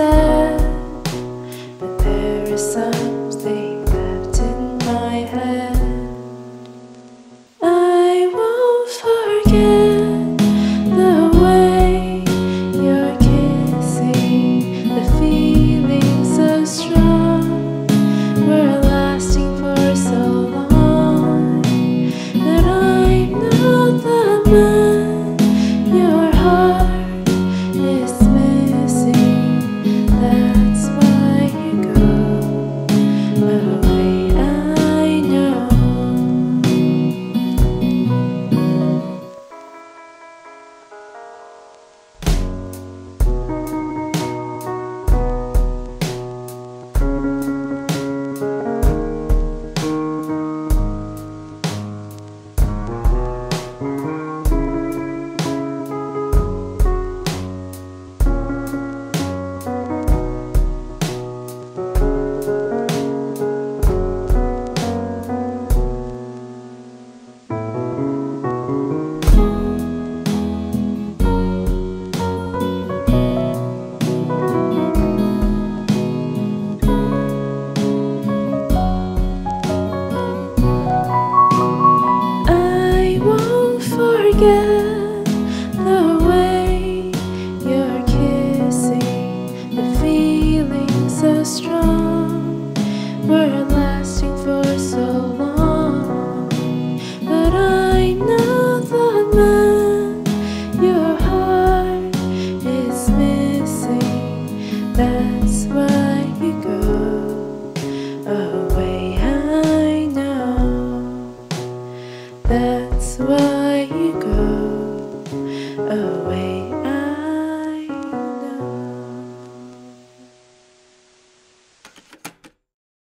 said.